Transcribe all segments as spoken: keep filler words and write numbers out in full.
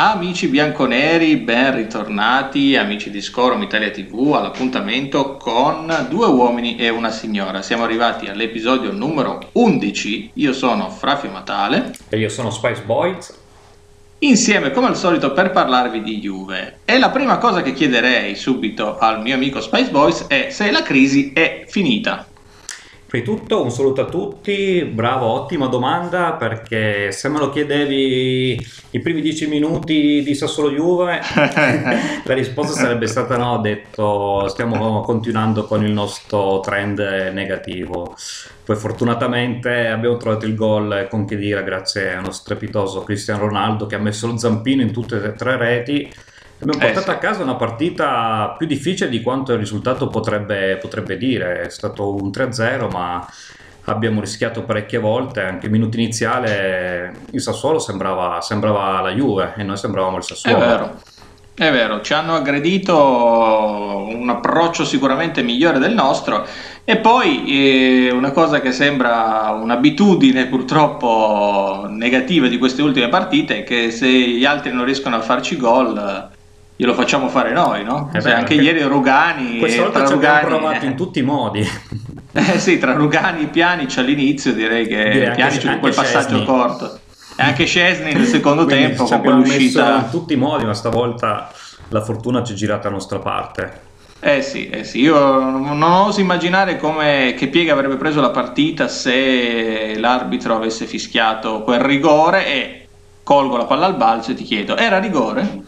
Amici bianconeri, ben ritornati, amici di Scorum Italia tivù, all'appuntamento con Due uomini e una signora. Siamo arrivati all'episodio numero undici, io sono Frafio Matale. E io sono Spice Boys. Insieme, come al solito, per parlarvi di Juve. E la prima cosa che chiederei subito al mio amico Spice Boys è se la crisi è finita. Prima di tutto un saluto a tutti, bravo, ottima domanda, perché se me lo chiedevi i primi dieci minuti di Sassuolo Juve la risposta sarebbe stata no, ho detto stiamo continuando con il nostro trend negativo. Poi fortunatamente abbiamo trovato il gol con Khedira grazie a uno strepitoso Cristiano Ronaldo che ha messo lo zampino in tutte e tre reti. Abbiamo portato eh, sì. a casa una partita più difficile di quanto il risultato potrebbe, potrebbe dire. È stato un tre a zero, ma abbiamo rischiato parecchie volte. Anche in minuto iniziale il Sassuolo sembrava, sembrava la Juve e noi sembravamo il Sassuolo. È vero, è vero, ci hanno aggredito, un approccio sicuramente migliore del nostro. E poi eh, una cosa che sembra un'abitudine purtroppo negativa di queste ultime partite è che se gli altri non riescono a farci gol glielo facciamo fare noi, no? Eh beh, cioè, anche ieri Rugani... Questa volta ci abbiamo provato in tutti i modi. Eh sì, tra Rugani e Pjanic all'inizio direi che direi Pjanic con quel passaggio Szczesny. corto. E anche Szczesny nel secondo Quindi tempo con quell'uscita... in tutti i modi, ma stavolta la fortuna ci è girata a nostra parte. Eh sì, eh sì, io non oso immaginare come, che piega avrebbe preso la partita se l'arbitro avesse fischiato quel rigore. E colgo la palla al balzo e ti chiedo, era rigore?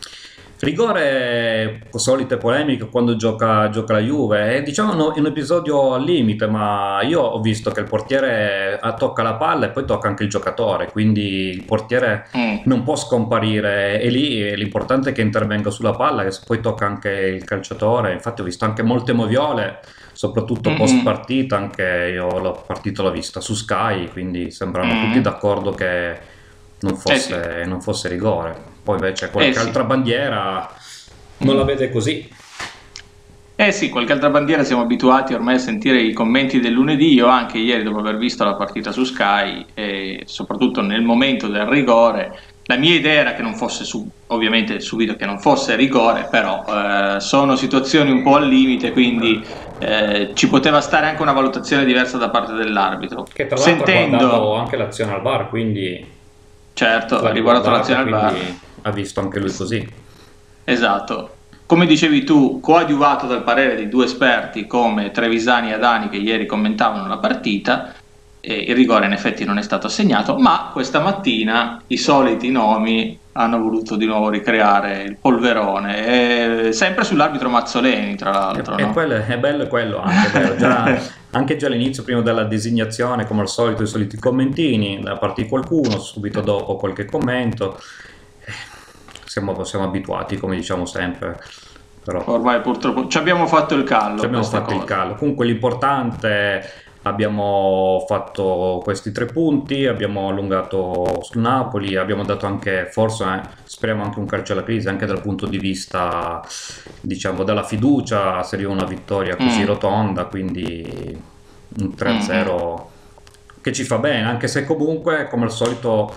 Rigore, solite polemiche quando gioca, gioca la Juve, è diciamo un episodio al limite, ma io ho visto che il portiere tocca la palla e poi tocca anche il giocatore, quindi il portiere mm. non può scomparire, e lì l'importante è che intervenga sulla palla, che poi tocca anche il calciatore. Infatti ho visto anche molte moviole, soprattutto mm-hmm. post partita, anche io la partita l'ho vista su Sky, quindi sembrano mm. tutti d'accordo che non fosse, eh sì. non fosse rigore. Poi invece qualche eh sì. altra bandiera non mm. la vede così. Eh sì, qualche altra bandiera siamo abituati ormai a sentire i commenti del lunedì. Io anche ieri, dopo aver visto la partita su Sky e soprattutto nel momento del rigore, la mia idea era che non fosse su, ovviamente subito che non fosse rigore, però eh, sono situazioni un po' al limite, quindi eh, ci poteva stare anche una valutazione diversa da parte dell'arbitro, che tra l'altro Sentendo... ha guardato anche l'azione al VAR, quindi certo, ha riguardato l'azione al VAR, ha visto anche lui così. Esatto, come dicevi tu, coadiuvato dal parere di due esperti come Trevisani e Adani che ieri commentavano la partita, e il rigore in effetti non è stato assegnato, ma questa mattina i soliti nomi hanno voluto di nuovo ricreare il polverone, e sempre sull'arbitro Mazzoleni, tra l'altro. E, no? e quello, è bello quello anche, bello. Già, anche già all'inizio, prima della designazione, come al solito, i soliti commentini, da parte di qualcuno, subito dopo qualche commento. Siamo, siamo abituati, come diciamo sempre. Però ormai purtroppo ci abbiamo fatto il callo. Ci abbiamo fatto cosa. il callo. Comunque l'importante... abbiamo fatto questi tre punti, abbiamo allungato su Napoli, abbiamo dato anche, forse eh, speriamo anche un calcio alla crisi, anche dal punto di vista, diciamo, dalla fiducia, seria una vittoria così mm. rotonda, quindi un tre a zero mm. che ci fa bene, anche se comunque, come al solito,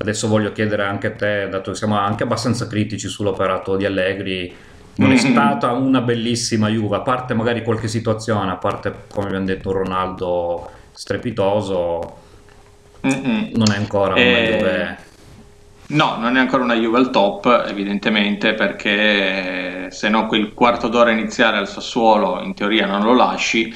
adesso voglio chiedere anche a te, dato che siamo anche abbastanza critici sull'operato di Allegri, non è stata una bellissima Juve, a parte magari qualche situazione, a parte, come abbiamo detto, Ronaldo strepitoso, Mm-mm. non è ancora una eh, Juve. No, non è ancora una Juve al top, evidentemente, perché se no quel quarto d'ora iniziale al Sassuolo in teoria non lo lasci,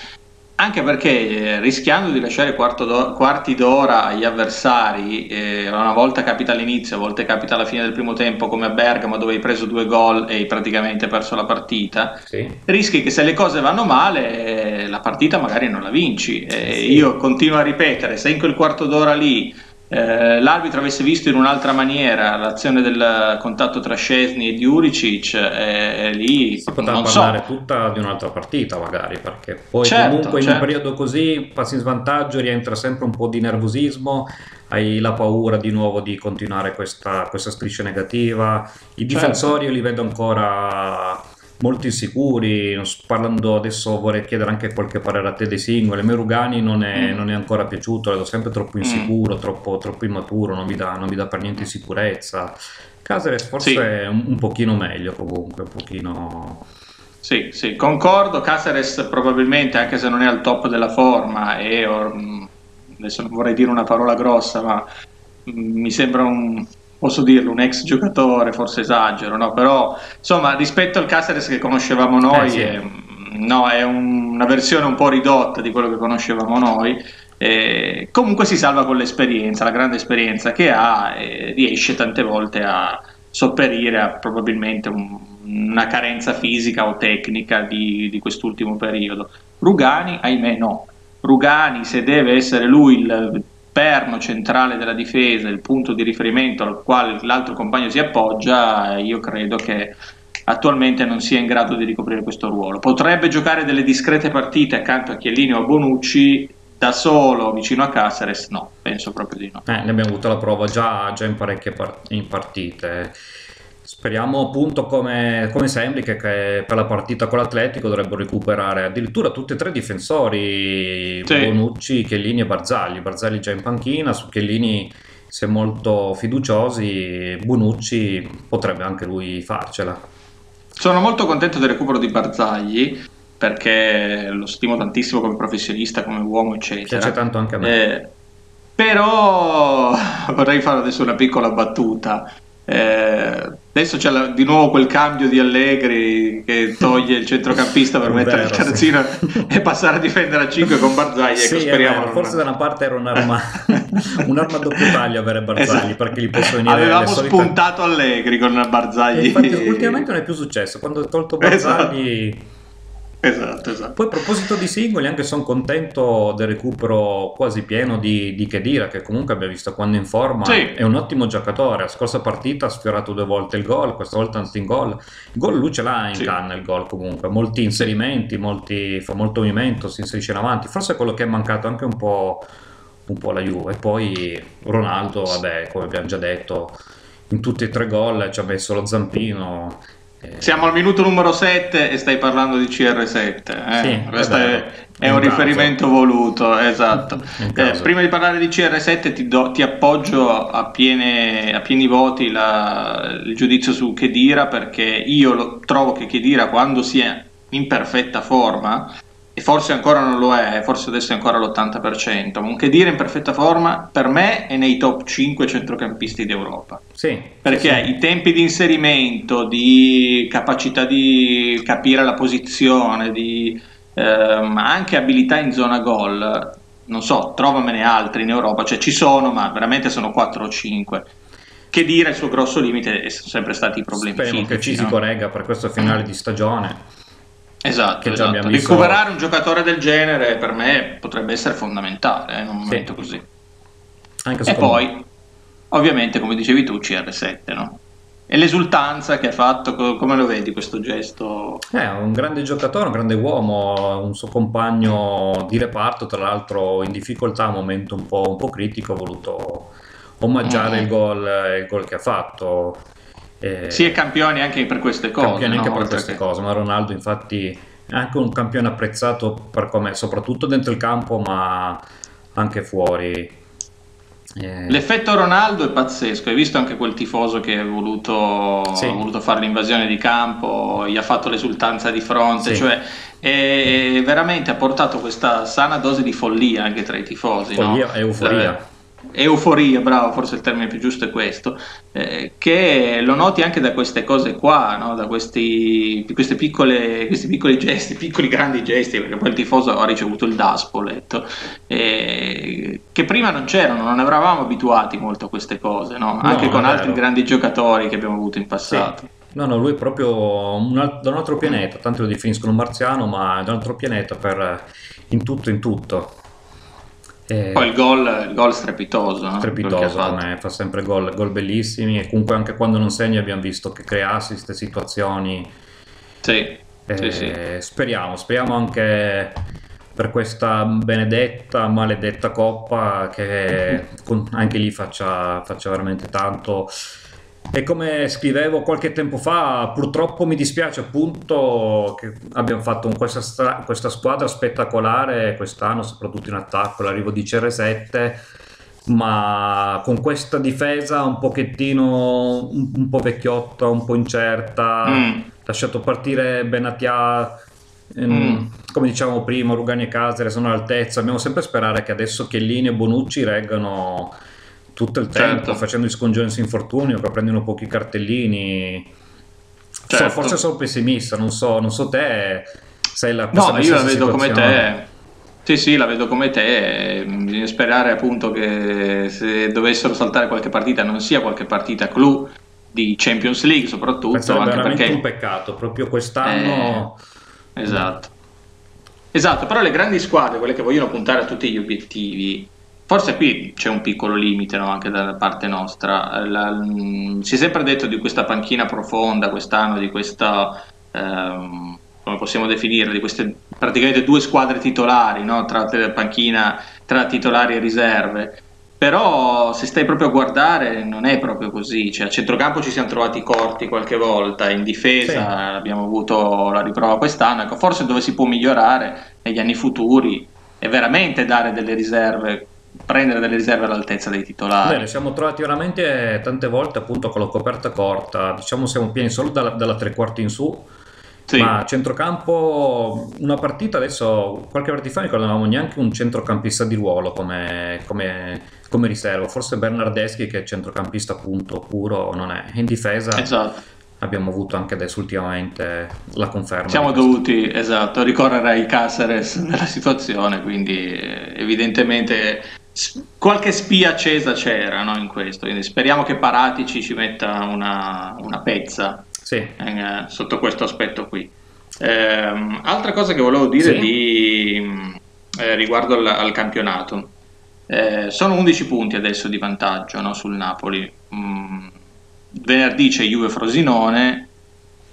anche perché eh, rischiando di lasciare quarto quarti d'ora agli avversari, eh, una volta capita all'inizio, a volte capita alla fine del primo tempo come a Bergamo dove hai preso due gol e hai praticamente perso la partita, sì. rischi che se le cose vanno male eh, la partita magari non la vinci. Eh, sì. Io continuo a ripetere, se in quel quarto d'ora lì eh, l'arbitro avesse visto in un'altra maniera l'azione del contatto tra Szczesny e Djuricic, eh, lì si poteva non parlare so. tutta di un'altra partita magari, perché poi certo, comunque certo. in un periodo così passi in svantaggio, rientra sempre un po' di nervosismo, hai la paura di nuovo di continuare questa, questa striscia negativa. I difensori certo. io li vedo ancora molto insicuri. Parlando adesso, vorrei chiedere anche qualche parere a te dei singoli. A me Rugani non è, mm. non è ancora piaciuto, vedo sempre troppo insicuro, mm. troppo, troppo immaturo, non mi dà, non mi dà per niente sicurezza. Caceres forse sì. è un, un pochino meglio comunque, un pochino... Sì, sì, concordo, Caceres probabilmente, anche se non è al top della forma, e or, adesso non vorrei dire una parola grossa, ma mi sembra un, posso dirlo, un ex giocatore, forse esagero, no? Però insomma rispetto al Caceres che conoscevamo noi, eh, sì. è, no, è un, una versione un po' ridotta di quello che conoscevamo noi, eh, comunque si salva con l'esperienza, la grande esperienza che ha, eh, riesce tante volte a sopperire a probabilmente un... una carenza fisica o tecnica di, di quest'ultimo periodo. Rugani, ahimè no. Rugani, se deve essere lui il perno centrale della difesa, il punto di riferimento al quale l'altro compagno si appoggia, io credo che attualmente non sia in grado di ricoprire questo ruolo. Potrebbe giocare delle discrete partite accanto a Chiellini o a Bonucci, da solo vicino a Caceres no, penso proprio di no. Eh, ne abbiamo avuto la prova già, già in parecchie part- in partite. Speriamo appunto, come, come sembri, che, che per la partita con l'Atletico dovrebbero recuperare addirittura tutti e tre i difensori, sì. Bonucci, Chiellini e Barzagli. Barzagli già in panchina, su Chiellini si è molto fiduciosi, Bonucci potrebbe anche lui farcela. Sono molto contento del recupero di Barzagli, perché lo stimo tantissimo come professionista, come uomo eccetera. Piace tanto anche a me. Eh, però vorrei fare adesso una piccola battuta. Eh, adesso c'è la, di nuovo quel cambio di Allegri che toglie il centrocampista per mettere vero, il terzino sì. e passare a difendere a cinque con Barzagli. Sì, ecco, speriamo vero, forse da una parte era un'arma un'arma a doppio taglio avere Barzagli, esatto. perché gli possono venire avevamo solite... spuntato Allegri con Barzagli, e infatti ultimamente non è più successo quando ho tolto Barzagli. Esatto. Esatto, esatto. Poi a proposito di singoli, anche sono contento del recupero quasi pieno di, di Khedira, che comunque abbiamo visto quando in forma sì. è un ottimo giocatore. La scorsa partita ha sfiorato due volte il gol, questa volta anzi in gol. Il gol lui ce l'ha in sì. canna il gol comunque, molti inserimenti, molti, fa molto movimento, si inserisce in avanti. Forse è quello che è mancato anche un po', un po' la Juve. E poi Ronaldo, vabbè, come abbiamo già detto, in tutti e tre gol ci ha messo lo zampino. Siamo al minuto numero sette e stai parlando di C R sette, eh? Sì, questo è, è un riferimento voluto, esatto. Eh, prima di parlare di C R sette ti, do, ti appoggio a, piene, a pieni voti la, il giudizio su Khedira, perché io lo, trovo che Khedira, quando si è in perfetta forma, e forse ancora non lo è, forse adesso è ancora all'ottanta per cento, ma un Khedira in perfetta forma per me è nei top cinque centrocampisti d'Europa, sì, perché sì. i tempi di inserimento, di capacità di capire la posizione, di ehm, anche abilità in zona gol, non so, trovamene altri in Europa, cioè ci sono, ma veramente sono quattro o cinque. Khedira, il suo grosso limite sono sempre stati i problemi speriamo fisici, che ci no? si corregga per questo finale di stagione. Esatto, esatto. Recuperare un giocatore del genere per me potrebbe essere fondamentale in un momento sì. così. Anche e poi, me. ovviamente, come dicevi tu, C R sette, no? E l'esultanza che ha fatto, come lo vedi questo gesto? È un grande giocatore, un grande uomo, un suo compagno di reparto, tra l'altro in difficoltà, un momento un po', un po' critico, ha voluto omaggiare mm. il gol, il gol che ha fatto. Eh, si è campione anche per queste cose, campione anche no? per queste cose, ma Ronaldo infatti è anche un campione apprezzato per come, soprattutto dentro il campo ma anche fuori. eh. L'effetto Ronaldo è pazzesco, hai visto anche quel tifoso che ha voluto, sì. voluto fare l'invasione di campo, gli ha fatto l'esultanza di fronte, sì. cioè è, è veramente ha portato questa sana dose di follia anche tra i tifosi, follia no? e euforia. Eh, euforia, bravo, forse il termine più giusto è questo, eh, che lo noti anche da queste cose qua, no? Da questi, queste piccole, questi piccoli gesti, piccoli grandi gesti, perché poi il tifoso ha ricevuto il daspo, ho letto, eh, che prima non c'erano, non eravamo abituati molto a queste cose, no? Anche no, con altri vero. grandi giocatori che abbiamo avuto in passato. Sì. No, no, lui è proprio un alt- da un altro pianeta, tanti lo definiscono un marziano, ma è da un altro pianeta per in tutto in tutto. Eh, Poi il gol, il gol strepitoso, no? strepitoso come fa sempre gol, gol bellissimi, e comunque anche quando non segna abbiamo visto che crea assist, situazioni. Sì, eh, sì, sì. Speriamo, speriamo anche per questa benedetta, maledetta Coppa che con, anche lì faccia, faccia veramente tanto. E come scrivevo qualche tempo fa, purtroppo mi dispiace appunto che abbiamo fatto un, questa, questa squadra spettacolare quest'anno, soprattutto in attacco, l'arrivo di C R sette, ma con questa difesa un pochettino un, un po' vecchiotta, un po' incerta, mm. lasciato partire Benatia, ehm, mm. come dicevamo prima, Rugani e Caceres sono all'altezza. Dobbiamo sempre sperare che adesso Chiellini e Bonucci reggano tutto il tempo, certo. facendo gli scongiunsi infortunio, che prendono pochi cartellini, certo. so, forse sono pessimista, non so, non so te sei la no, io la vedo situazione. Come te. Sì, sì, la vedo come te. Bisogna sperare appunto che se dovessero saltare qualche partita non sia qualche partita clou di Champions League, soprattutto. Penso anche veramente perché... un peccato, proprio quest'anno. Eh, esatto. Esatto, però le grandi squadre, quelle che vogliono puntare a tutti gli obiettivi, forse qui c'è un piccolo limite, no? Anche da parte nostra. La, si è sempre detto di questa panchina profonda quest'anno, di questa... Ehm, come possiamo definirle, di queste praticamente due squadre titolari, no? Tra panchina, tra titolari e riserve, però se stai proprio a guardare non è proprio così, cioè, a centrocampo ci siamo trovati corti qualche volta, in difesa sì. abbiamo avuto la riprova quest'anno, ecco, forse dove si può migliorare negli anni futuri è veramente dare delle riserve, prendere delle riserve all'altezza dei titolari. Bene, siamo trovati veramente tante volte appunto con la coperta corta, diciamo siamo pieni solo dalla, dalla tre quarti in su. Sì. Ma centrocampo, una partita adesso, qualche partita fa non avevamo neanche un centrocampista di ruolo come, come, come riserva, forse Bernardeschi che è centrocampista punto puro non è, in difesa esatto. abbiamo avuto anche adesso ultimamente la conferma. Siamo dovuti esatto, ricorrere ai Caceres nella situazione, quindi evidentemente qualche spia accesa c'era, no, in questo, quindi speriamo che Paratici ci metta una, una pezza. Sì. Sotto questo aspetto qui ehm, altra cosa che volevo dire sì. di, eh, riguardo al, al campionato eh, sono undici punti adesso di vantaggio, no, sul Napoli. mm, venerdì c'è Juve Frosinone.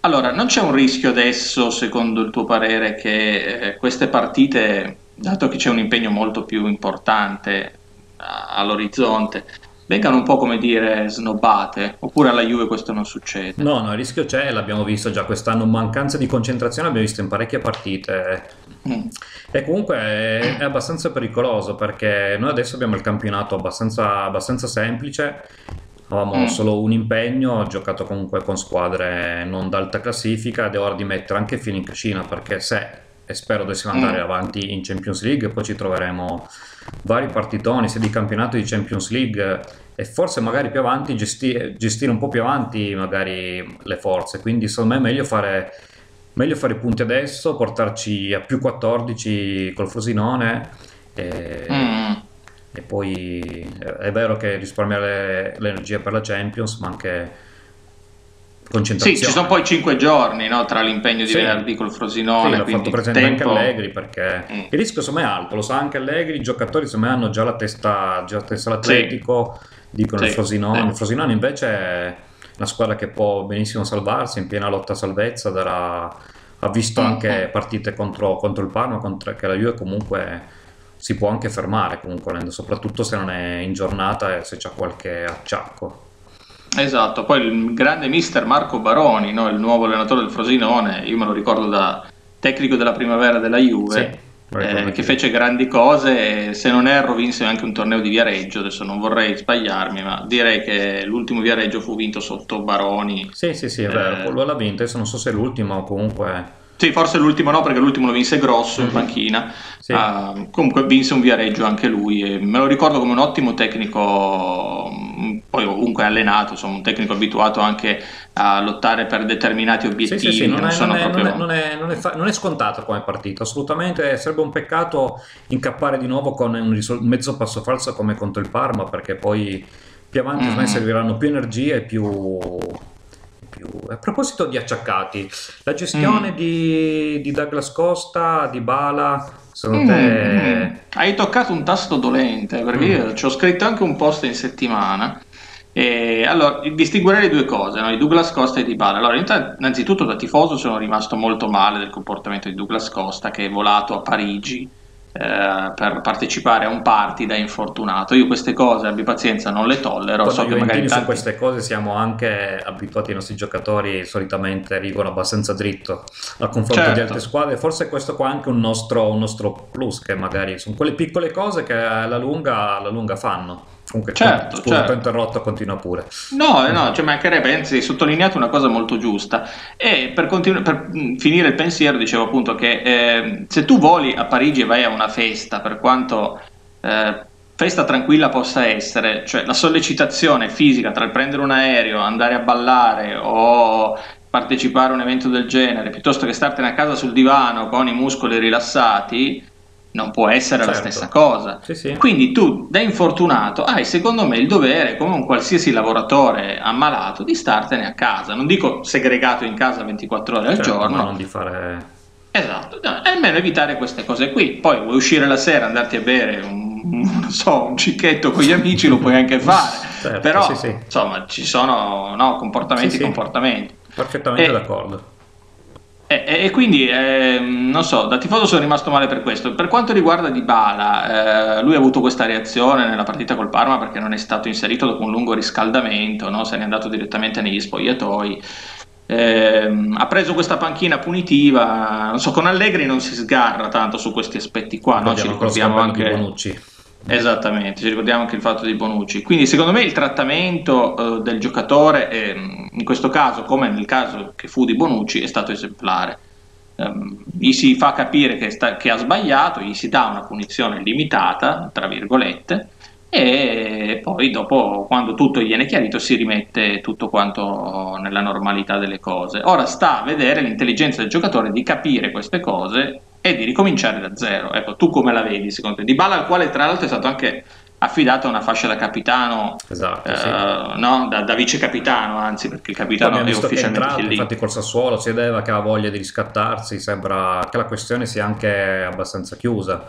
Allora non c'è un rischio adesso, secondo il tuo parere, che eh, queste partite, dato che c'è un impegno molto più importante all'orizzonte, vengano un po' come dire snobbate, oppure alla Juve questo non succede? No, no, il rischio c'è, l'abbiamo visto già quest'anno, mancanza di concentrazione abbiamo visto in parecchie partite mm. e comunque è, è abbastanza pericoloso, perché noi adesso abbiamo il campionato abbastanza, abbastanza semplice, avevamo mm. solo un impegno, ho giocato comunque con squadre non d'alta classifica ed è ora di mettere anche fine in cascina, perché se... e spero dovessimo andare mm. avanti in Champions League, poi ci troveremo vari partitoni sia di campionato che di Champions League, e forse magari più avanti gesti gestire un po' più avanti magari le forze, quindi secondo me è meglio fare meglio fare i punti adesso, portarci a più quattordici col Frosinone e, mm. e poi è vero che risparmiare l'energia per la Champions, ma anche sì, ci sono poi cinque giorni, no, tra l'impegno di sì. venerdì col Frosinone. Sì, l'ha fatto presente tempo... anche Allegri, perché mm. il rischio insomma è alto, lo sa anche Allegri, i giocatori insomma hanno già la testa, già la testa all'Atletico, sì. dicono sì. il Frosinone. Sì. Il Frosinone invece è una squadra che può benissimo salvarsi, in piena lotta a salvezza, darà... ha visto mm. anche partite contro, contro il Parma, contro... che la Juve comunque si può anche fermare, comunque, soprattutto se non è in giornata e se c'è qualche acciacco. Esatto, poi il grande mister Marco Baroni, no? Il nuovo allenatore del Frosinone, io me lo ricordo da tecnico della primavera della Juve, sì, eh, che fece grandi cose, e se non erro vinse anche un torneo di Viareggio, adesso non vorrei sbagliarmi, ma direi che l'ultimo Viareggio fu vinto sotto Baroni. Sì, sì, sì, è vero, eh, lo l'ha vinto, adesso non so se è l'ultimo o comunque... Sì, forse l'ultimo no, perché l'ultimo lo vinse Grosso in panchina, sì. uh, comunque vinse un Viareggio anche lui, e me lo ricordo come un ottimo tecnico, poi comunque allenato, insomma, un tecnico abituato anche a lottare per determinati obiettivi. Non è scontato come partita, assolutamente, sarebbe un peccato incappare di nuovo con un mezzo passo falso come contro il Parma, perché poi più avanti mm. serviranno più energie e più... Più. A proposito di acciaccati, la gestione mm. di, di Douglas Costa, Dybala, secondo mm. te... Hai toccato un tasto dolente, perché mm. io ci ho scritto anche un post in settimana. E allora, distinguerei le due cose, no? Di Douglas Costa e Dybala. Allora, innanzitutto da tifoso sono rimasto molto male del comportamento di Douglas Costa, che è volato a Parigi eh, per partecipare a un party da infortunato. Io queste cose, abbi pazienza, non le tollero. So che magari tanti... su queste cose siamo anche abituati, i nostri giocatori solitamente arrivano abbastanza dritto al confronto certo. di altre squadre, forse questo qua è anche un nostro, un nostro plus, che magari sono quelle piccole cose che alla lunga, alla lunga fanno. Comunque, certo, scusa, certo. T'ho interrotto, continua pure. No, no, cioè mancherebbe, anzi, hai sottolineato una cosa molto giusta. E per, continu- per finire il pensiero, dicevo appunto che eh, se tu voli a Parigi e vai a una festa, per quanto eh, festa tranquilla possa essere, cioè la sollecitazione fisica tra il prendere un aereo, andare a ballare o partecipare a un evento del genere, piuttosto che startene a casa sul divano con i muscoli rilassati, non può essere certo. la stessa cosa. Sì, sì. Quindi tu, da infortunato, hai secondo me il dovere, come un qualsiasi lavoratore ammalato, di startene a casa. Non dico segregato in casa ventiquattro ore certo, al giorno, ma non di fare... Esatto, no, è almeno evitare queste cose qui. Poi vuoi uscire la sera, andarti a bere un, non so, un cicchetto con gli amici, lo puoi anche fare. Certo, però, sì, sì. insomma, ci sono no, comportamenti e sì, comportamenti. Sì. Perfettamente e... d'accordo. E, e, e quindi, eh, non so, da tifoso sono rimasto male per questo. Per quanto riguarda Dybala, eh, lui ha avuto questa reazione nella partita col Parma perché non è stato inserito dopo un lungo riscaldamento, no? Se n'è andato direttamente negli spogliatoi. Eh, ha preso questa panchina punitiva, non so, con Allegri non si sgarra tanto su questi aspetti qua, no? Ci ricordiamo anche Bonucci. Esattamente, ci ricordiamo anche il fatto di Bonucci. Quindi secondo me il trattamento eh, del giocatore è, in questo caso, come nel caso che fu di Bonucci, è stato esemplare. Um, gli si fa capire che, sta, che ha sbagliato, gli si dà una punizione limitata, tra virgolette, e poi dopo, quando tutto viene chiarito, si rimette tutto quanto nella normalità delle cose. Ora sta a vedere l'intelligenza del giocatore di capire queste cose e di ricominciare da zero. Ecco, tu come la vedi secondo te? Dybala, al quale tra l'altro è stato anche affidata una fascia da capitano, esatto, eh, sì. no? da, da vice capitano, anzi, perché il capitano è ufficialmente entrato, lì. Infatti col Sassuolo si vedeva che ha voglia di riscattarsi, sembra che la questione sia anche abbastanza chiusa.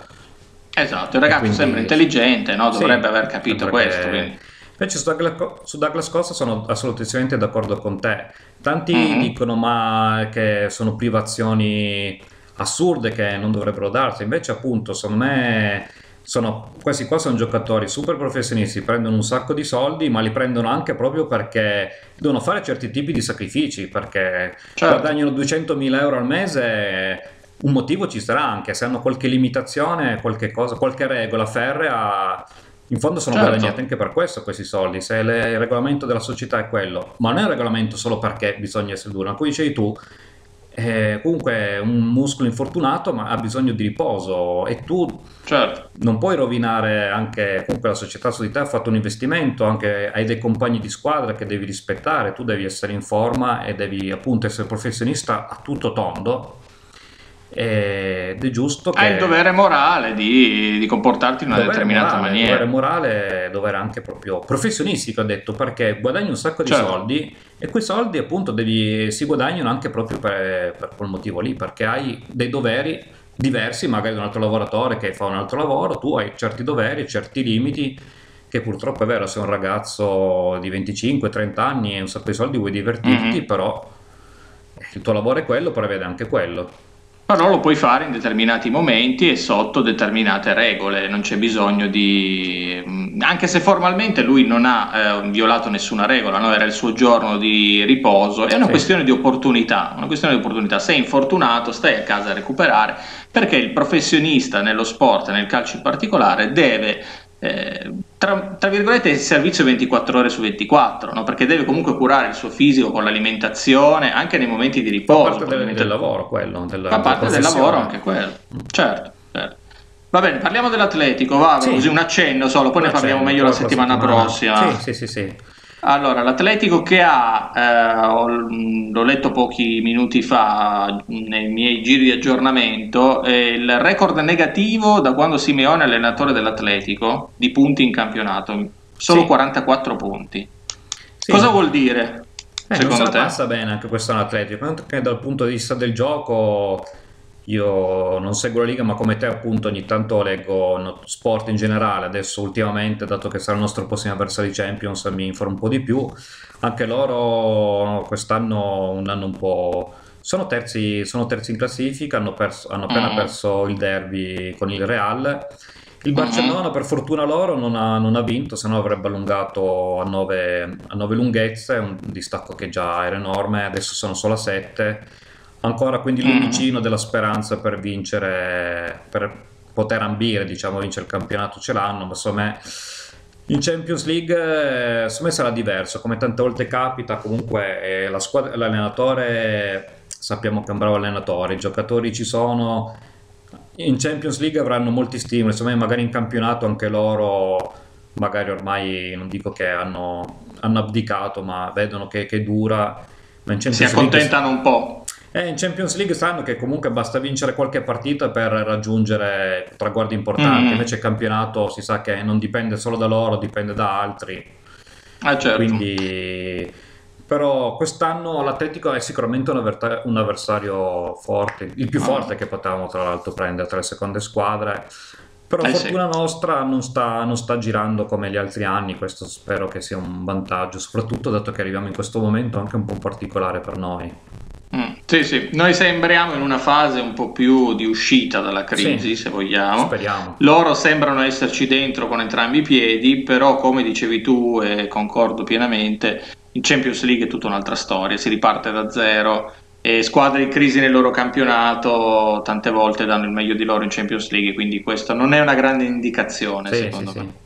Esatto, il ragazzo quindi... sembra intelligente, no? Dovrebbe sì, aver capito questo. Che... Invece su Douglas, su Douglas Costa sono assolutamente d'accordo con te. Tanti mm-hmm. dicono ma che sono privazioni... assurde che non dovrebbero darsi, invece appunto secondo me sono, questi qua sono giocatori super professionisti, prendono un sacco di soldi ma li prendono anche proprio perché devono fare certi tipi di sacrifici, perché certo. guadagnano duecentomila euro al mese, un motivo ci sarà, anche se hanno qualche limitazione, qualche cosa, qualche regola ferrea, in fondo sono certo. guadagnati anche per questo questi soldi, se le, il regolamento della società è quello, ma non è un regolamento solo perché bisogna essere duro, ma come dicevi tu, Eh, comunque un muscolo infortunato ma ha bisogno di riposo e tu certo. non puoi rovinare, anche comunque la società su di te ha fatto un investimento, anche hai dei compagni di squadra che devi rispettare, tu devi essere in forma e devi appunto essere professionista a tutto tondo ed è giusto che hai il dovere morale di, di comportarti in una dovere determinata morale, maniera, dovere morale, dovere anche proprio professionistico, ho detto, perché guadagni un sacco certo. di soldi e quei soldi appunto devi, si guadagnano anche proprio per, per quel motivo lì, perché hai dei doveri diversi magari da un altro lavoratore che fa un altro lavoro, tu hai certi doveri, certi limiti, che purtroppo è vero, se un ragazzo di venticinque trenta anni e un sacco di soldi vuoi divertirti, mm-hmm. però il tuo lavoro è quello, prevede anche quello. Però lo puoi fare in determinati momenti e sotto determinate regole, non c'è bisogno di... Anche se formalmente lui non ha eh, violato nessuna regola, no? Era il suo giorno di riposo, è una sì. questione di opportunità, una questione di opportunità. Sei infortunato, stai a casa a recuperare, perché il professionista nello sport, nel calcio in particolare, deve... Eh, tra, tra virgolette il servizio ventiquattro ore su ventiquattro, no? Perché deve comunque curare il suo fisico con l'alimentazione anche nei momenti di riposo, fa parte del, del lavoro quello della, fa parte del lavoro anche quello, certo, certo. Va bene, parliamo dell'Atletico, va, sì. così un accenno solo, poi un ne parliamo accenno, meglio la settimana, settimana prossima. Sì, sì, sì, sì. Allora, l'Atletico che ha, eh, l'ho letto pochi minuti fa nei miei giri di aggiornamento, eh, il record negativo da quando Simeone è allenatore dell'Atletico di punti in campionato, solo sì. quarantaquattro punti. Sì. Cosa vuol dire? Eh, secondo non te? Passa bene anche questo all'Atletico, anche dal punto di vista del gioco. Io non seguo la Liga, ma come te appunto ogni tanto leggo sport in generale, adesso ultimamente, dato che sarà il nostro prossimo avversario di Champions, mi informo un po' di più, anche loro quest'anno un anno un po'... sono terzi, sono terzi in classifica, hanno, perso, hanno appena perso il derby con il Real, il Barcellona per fortuna loro non ha, non ha vinto, se no avrebbe allungato a nove, a nove lunghezze, un distacco che già era enorme, adesso sono solo a sette. Ancora quindi l'unicino mm. della speranza per vincere, per poter ambire, diciamo, vincere il campionato ce l'hanno, ma secondo me In Champions League, eh, secondo me sarà diverso, come tante volte capita. Comunque eh, la squadra, l'allenatore, sappiamo che è un bravo allenatore, i giocatori ci sono. In Champions League avranno molti stimoli, secondo me magari in campionato anche loro, magari ormai non dico che hanno, hanno abdicato, ma vedono che, che dura. Ma in Champions si accontentano League, un po'. Eh, in Champions League sanno che comunque basta vincere qualche partita per raggiungere traguardi importanti, mm. invece il campionato si sa che non dipende solo da loro, dipende da altri. Ah, certo. Quindi, però quest'anno l'Atletico è sicuramente un, un avversario forte, il più ah. forte che potevamo tra l'altro prendere tra le seconde squadre, però eh, fortuna sì. nostra non sta, non sta girando come gli altri anni, questo spero che sia un vantaggio, soprattutto dato che arriviamo in questo momento anche un po' particolare per noi. Mm, sì, sì, noi sembriamo in una fase un po' più di uscita dalla crisi, sì, se vogliamo. Speriamo. Loro sembrano esserci dentro con entrambi i piedi, però come dicevi tu e concordo pienamente, in Champions League è tutta un'altra storia, si riparte da zero e squadre in crisi nel loro campionato tante volte danno il meglio di loro in Champions League, quindi questa non è una grande indicazione, sì, secondo sì, me. Sì.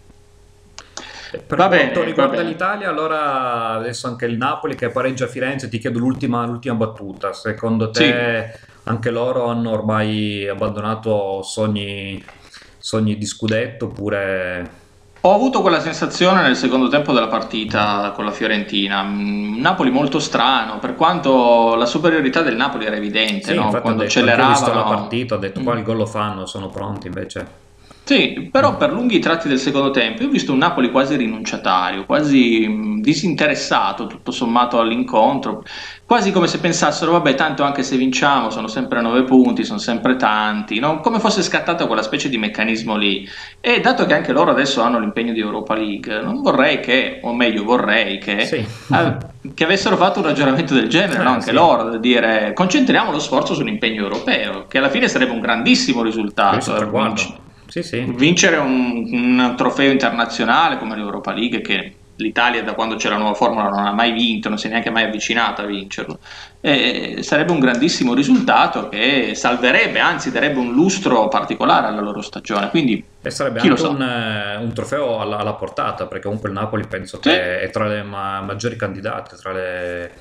Per va quanto bene, riguarda l'Italia, allora adesso anche il Napoli che pareggia a Firenze, ti chiedo l'ultima battuta, secondo te sì. anche loro hanno ormai abbandonato sogni, sogni di scudetto oppure... Ho avuto quella sensazione nel secondo tempo della partita con la Fiorentina, Napoli molto strano, per quanto la superiorità del Napoli era evidente, sì, no? Quando ho detto, acceleravano... Ho visto la partita, ho detto qua il gol lo fanno, sono pronti invece... Sì, però per lunghi tratti del secondo tempo io ho visto un Napoli quasi rinunciatario, quasi disinteressato tutto sommato all'incontro, quasi come se pensassero vabbè tanto anche se vinciamo sono sempre nove punti, sono sempre tanti, no? Come fosse scattato quella specie di meccanismo lì, e dato che anche loro adesso hanno l'impegno di Europa League non vorrei che, o meglio vorrei che, sì. a, che avessero fatto un ragionamento del genere, eh, no? Anche sì. loro, da dire concentriamo lo sforzo sull'impegno europeo, che alla fine sarebbe un grandissimo risultato. Sì, sì. Vincere un, un trofeo internazionale come l'Europa League, che l'Italia da quando c'è la nuova formula non ha mai vinto, non si è neanche mai avvicinata a vincerlo, e sarebbe un grandissimo risultato che salverebbe, anzi darebbe un lustro particolare alla loro stagione. Quindi, e sarebbe anche un, un trofeo alla, alla portata, perché comunque il Napoli penso sì. che è tra le ma, maggiori candidate, tra le...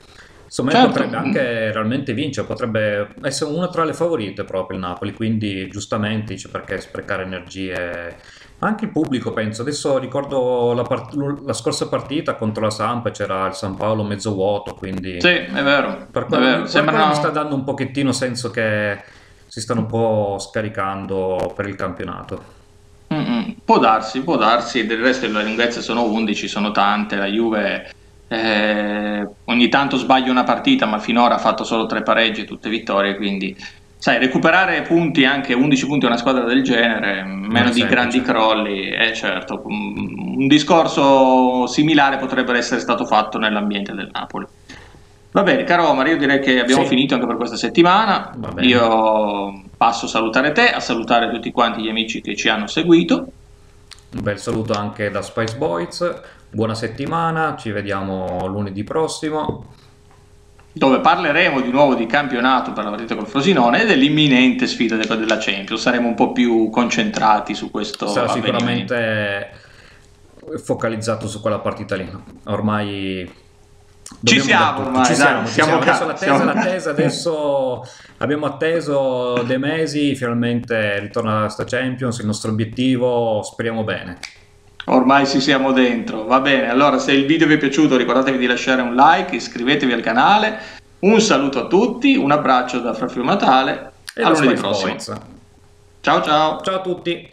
insomma certo. potrebbe anche realmente vincere, potrebbe essere una tra le favorite proprio il Napoli, quindi giustamente dice perché sprecare energie, anche il pubblico penso, adesso ricordo la, la scorsa partita contro la Samp c'era il San Paolo mezzo vuoto, quindi sì, è vero, per quello, è vero. Per Sembra quello no. mi sta dando un pochettino senso che si stanno un po' scaricando per il campionato. Mm-mm. Può darsi, può darsi, del resto le lunghezze sono undici, sono tante, la Juve... Eh, ogni tanto sbaglio una partita, ma finora ha fatto solo tre pareggi e tutte vittorie, quindi sai, recuperare punti, anche undici punti a una squadra del genere, meno di grandi crolli, eh, certo, un discorso similare potrebbe essere stato fatto nell'ambiente del Napoli. Va bene, caro Omar, io direi che abbiamo sì. finito anche per questa settimana. Io passo a salutare te, a salutare tutti quanti gli amici che ci hanno seguito. Un bel saluto anche da Spice Boys. Buona settimana, ci vediamo lunedì prossimo, dove parleremo di nuovo di campionato per la partita col Frosinone e dell'imminente sfida della Champions. Saremo un po' più concentrati su questo. Sarà sicuramente focalizzato su quella partita lì. Ormai ci siamo, ormai, ci siamo, dai, ci siamo, siamo. Adesso l'attesa, l'attesa, adesso abbiamo atteso dei mesi, finalmente ritorna sta Champions, il nostro obiettivo, speriamo bene. Ormai ci siamo dentro, va bene, allora se il video vi è piaciuto ricordatevi di lasciare un like, iscrivetevi al canale, un saluto a tutti, un abbraccio da Frafio Matale e a lunedì prossimo. Ciao ciao! Ciao a tutti!